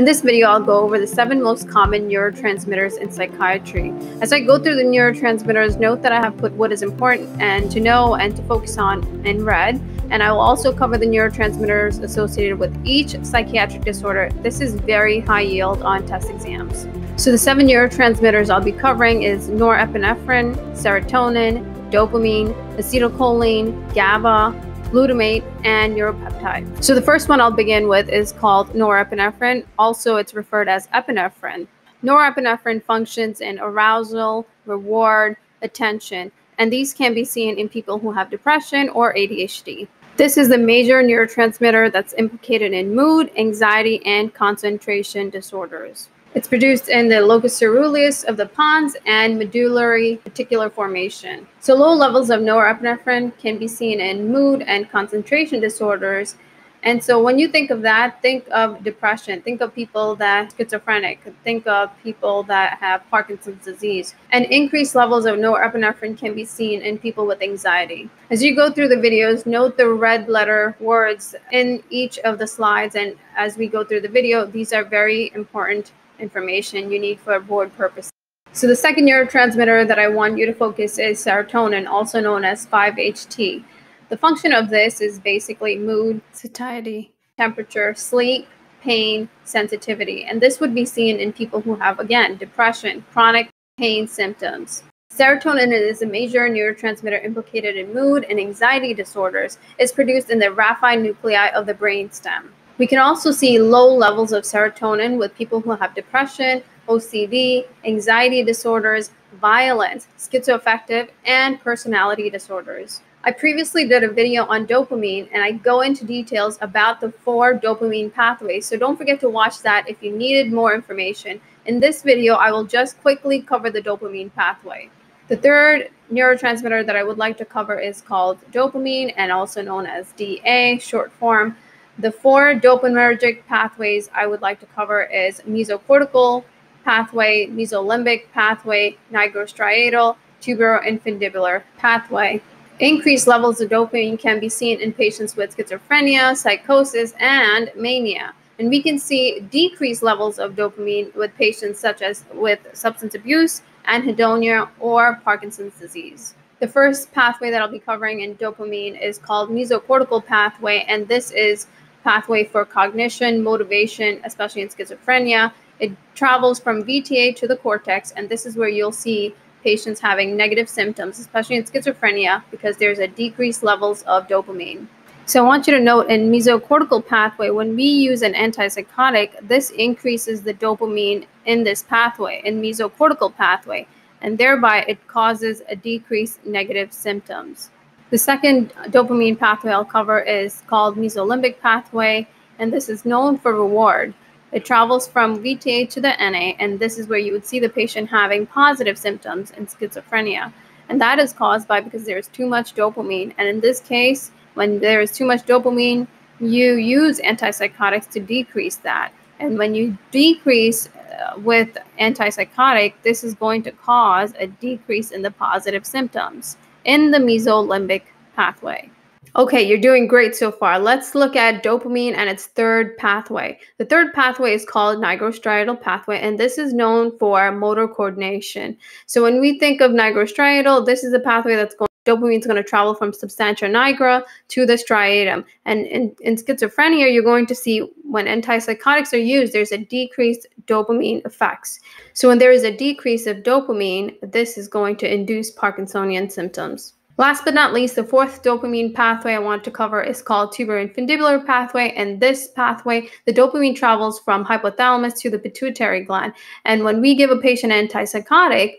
In this video, I'll go over the 7 most common neurotransmitters in psychiatry. As I go through the neurotransmitters, note that I have put what is important and to know and to focus on in red, and I will also cover the neurotransmitters associated with each psychiatric disorder. This is very high yield on test exams. So the 7 neurotransmitters I'll be covering is norepinephrine, serotonin, dopamine, acetylcholine, GABA, glutamate, and neuropeptides. So the first one I'll begin with is called norepinephrine. Also, it's referred as epinephrine. Norepinephrine functions in arousal, reward, attention, and these can be seen in people who have depression or ADHD. This is the major neurotransmitter that's implicated in mood, anxiety, and concentration disorders. It's produced in the locus coeruleus of the pons and medullary reticular formation. So low levels of norepinephrine can be seen in mood and concentration disorders. And so when you think of that, think of depression, think of people that are schizophrenic, think of people that have Parkinson's disease. And increased levels of norepinephrine can be seen in people with anxiety. As you go through the videos, note the red letter words in each of the slides. And as we go through the video, these are very important information you need for board purposes. So the second neurotransmitter that I want you to focus is serotonin, also known as 5HT. The function of this is basically mood, satiety, temperature, sleep, pain, sensitivity. And this would be seen in people who have, again, depression, chronic pain symptoms. Serotonin is a major neurotransmitter implicated in mood and anxiety disorders. It's produced in the raphe nuclei of the brainstem. We can also see low levels of serotonin with people who have depression, OCD, anxiety disorders, violence, schizoaffective, and personality disorders. I previously did a video on dopamine, and I go into details about the 4 dopamine pathways, so don't forget to watch that if you needed more information. In this video, I will just quickly cover the dopamine pathway. The third neurotransmitter that I would like to cover is called dopamine, and also known as DA, short form. The 4 dopaminergic pathways I would like to cover is mesocortical pathway, mesolimbic pathway, nigrostriatal, tuberoinfundibular pathway. Increased levels of dopamine can be seen in patients with schizophrenia, psychosis, and mania. And we can see decreased levels of dopamine with patients such as with substance abuse, anhedonia, or Parkinson's disease. The first pathway that I'll be covering in dopamine is called mesocortical pathway, and this is pathway for cognition, motivation, especially in schizophrenia. It travels from VTA to the cortex, and this is where you'll see patients having negative symptoms, especially in schizophrenia, because there's a decreased levels of dopamine. So I want you to note in mesocortical pathway, when we use an antipsychotic, this increases the dopamine in this pathway, in mesocortical pathway, and thereby it causes a decreased negative symptoms. The second dopamine pathway I'll cover is called mesolimbic pathway, and this is known for reward. It travels from VTA to the NA, and this is where you would see the patient having positive symptoms in schizophrenia. And that is caused by because there is too much dopamine. And in this case, when there is too much dopamine, you use antipsychotics to decrease that. And when you decrease with antipsychotic, this is going to cause a decrease in the positive symptoms in the mesolimbic pathway. Okay, you're doing great so far. Let's look at dopamine and its third pathway. The third pathway is called nigrostriatal pathway, and this is known for motor coordination. So when we think of nigrostriatal, this is the pathway that's going. Dopamine is going to travel from substantia nigra to the striatum. And in schizophrenia, you're going to see when antipsychotics are used, there's a decreased dopamine effects. So when there is a decrease of dopamine, this is going to induce Parkinsonian symptoms. Last but not least, the fourth dopamine pathway I want to cover is called tuberoinfundibular pathway. And this pathway, the dopamine travels from hypothalamus to the pituitary gland. And when we give a patient antipsychotic,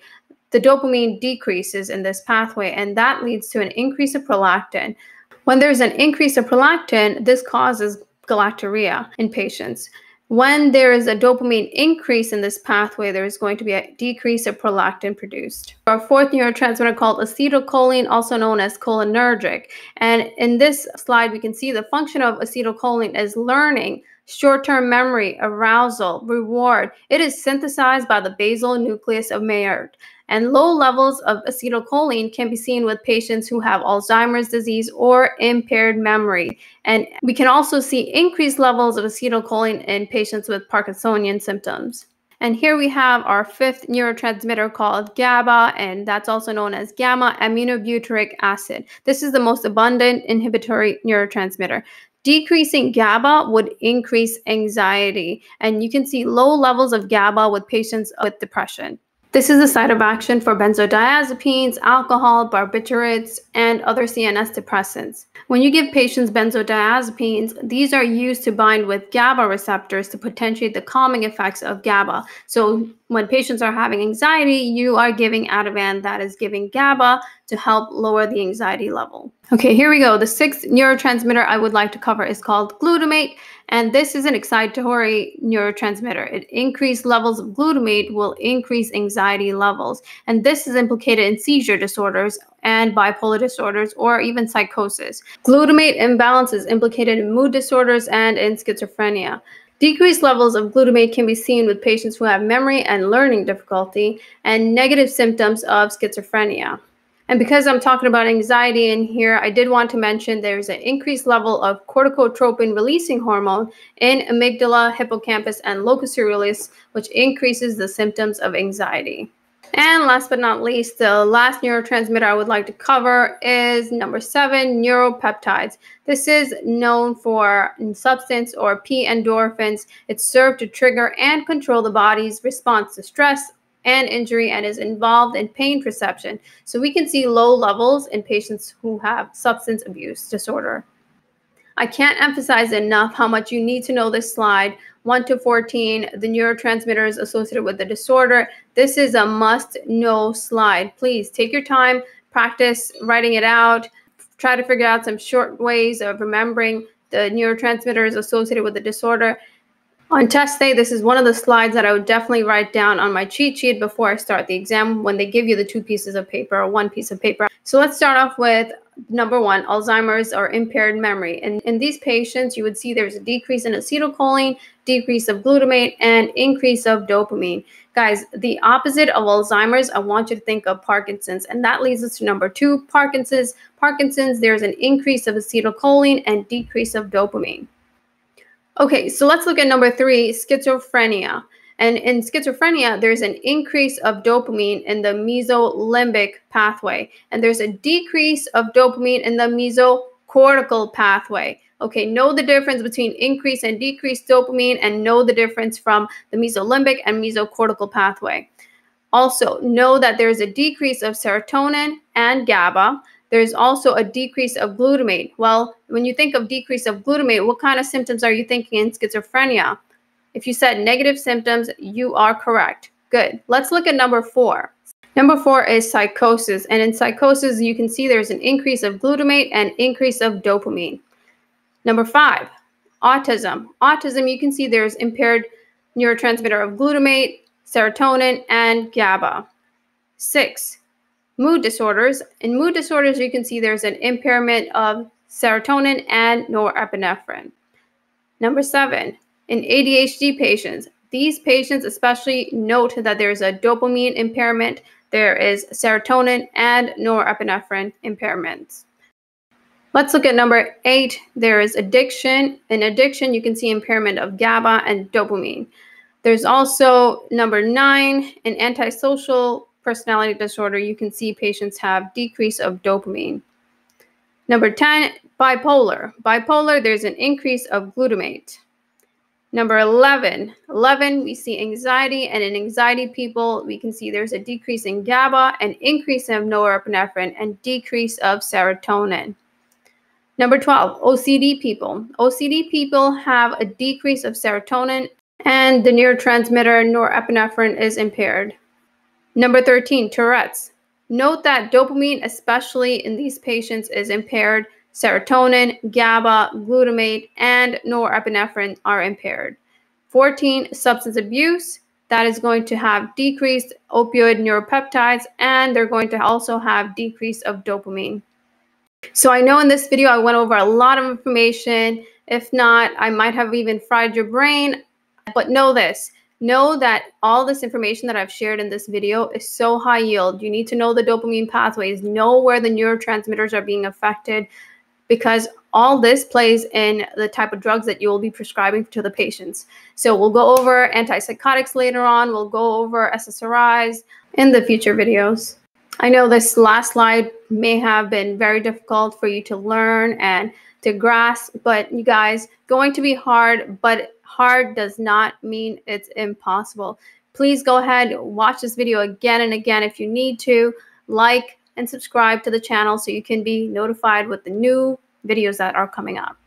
the dopamine decreases in this pathway, and that leads to an increase of prolactin. When there's an increase of prolactin, this causes galacturia in patients. When there is a dopamine increase in this pathway, there is going to be a decrease of prolactin produced. Our fourth neurotransmitter called acetylcholine, also known as cholinergic. And in this slide, we can see the function of acetylcholine is learning short-term memory, arousal, reward. It is synthesized by the basal nucleus of Maillard. And low levels of acetylcholine can be seen with patients who have Alzheimer's disease or impaired memory. And we can also see increased levels of acetylcholine in patients with Parkinsonian symptoms. And here we have our fifth neurotransmitter called GABA, and that's also known as gamma-aminobutyric acid. This is the most abundant inhibitory neurotransmitter. Decreasing GABA would increase anxiety, and you can see low levels of GABA with patients with depression. This is the site of action for benzodiazepines, alcohol, barbiturates, and other CNS depressants. When you give patients benzodiazepines, these are used to bind with GABA receptors to potentiate the calming effects of GABA. So when patients are having anxiety, you are giving Ativan that is giving GABA to help lower the anxiety level. Okay, here we go. The sixth neurotransmitter I would like to cover is called glutamate. And this is an excitatory neurotransmitter. It increased levels of glutamate will increase anxiety levels. And this is implicated in seizure disorders and bipolar disorders or even psychosis. Glutamate imbalance is implicated in mood disorders and in schizophrenia. Decreased levels of glutamate can be seen with patients who have memory and learning difficulty and negative symptoms of schizophrenia. And because I'm talking about anxiety in here, I did want to mention there's an increased level of corticotropin-releasing hormone in amygdala, hippocampus, and locus coeruleus, which increases the symptoms of anxiety. And last but not least, the last neurotransmitter I would like to cover is number 7, neuropeptides. This is known for substance or P endorphins. It's served to trigger and control the body's response to stress and injury and is involved in pain perception. So we can see low levels in patients who have substance abuse disorder. I can't emphasize enough how much you need to know this slide. 1 to 14, the neurotransmitters associated with the disorder. This is a must-know slide. Please take your time, practice writing it out, try to figure out some short ways of remembering the neurotransmitters associated with the disorder. On test day, this is one of the slides that I would definitely write down on my cheat sheet before I start the exam when they give you the two pieces of paper or one piece of paper. So let's start off with number 1, Alzheimer's or impaired memory. And in these patients, you would see there's a decrease in acetylcholine, decrease of glutamate, and increase of dopamine. Guys, the opposite of Alzheimer's, I want you to think of Parkinson's. And that leads us to number 2, Parkinson's. Parkinson's, there's an increase of acetylcholine and decrease of dopamine. Okay, so let's look at number 3, schizophrenia. And in schizophrenia, there's an increase of dopamine in the mesolimbic pathway. And there's a decrease of dopamine in the mesocortical pathway. Okay, know the difference between increase and decreased dopamine and know the difference from the mesolimbic and mesocortical pathway. Also, know that there's a decrease of serotonin and GABA. There's also a decrease of glutamate. Well, when you think of decrease of glutamate, what kind of symptoms are you thinking in schizophrenia? If you said negative symptoms, you are correct. Good. Let's look at number 4. Number 4 is psychosis. And in psychosis, you can see there's an increase of glutamate and increase of dopamine. Number 5, autism. Autism, you can see there's impaired neurotransmitter of glutamate, serotonin, and GABA. 6, mood disorders. In mood disorders, you can see there's an impairment of serotonin and norepinephrine. Number 7, in ADHD patients. These patients especially note that there's a dopamine impairment, there is serotonin and norepinephrine impairments. Let's look at number 8. There is addiction. In addiction, you can see impairment of GABA and dopamine. There's also number 9, in antisocial personality disorder, you can see patients have decrease of dopamine. Number 10, bipolar. Bipolar, there's an increase of glutamate. Number 11, we see anxiety, and in anxiety people, we can see there's a decrease in GABA, an increase of norepinephrine, and decrease of serotonin. Number 12, OCD people. OCD people have a decrease of serotonin, and the neurotransmitter norepinephrine is impaired. Number 13, Tourette's. Note that dopamine, especially in these patients, is impaired. Serotonin, GABA, glutamate, and norepinephrine are impaired. 14, substance abuse. That is going to have decreased opioid neuropeptides, and they're going to also have decrease of dopamine. So I know in this video I went over a lot of information. If not, I might have even fried your brain. But know this. Know that all this information that I've shared in this video is so high yield. You need to know the dopamine pathways. Know where the neurotransmitters are being affected, because all this plays in the type of drugs that you will be prescribing to the patients. So we'll go over antipsychotics later on. We'll go over SSRIs in the future videos. I know this last slide may have been very difficult for you to learn and to grasp, but you guys, going to be hard, but hard does not mean it's impossible. Please go ahead, watch this video again and again if you need to. Like and subscribe to the channel so you can be notified with the new videos that are coming up.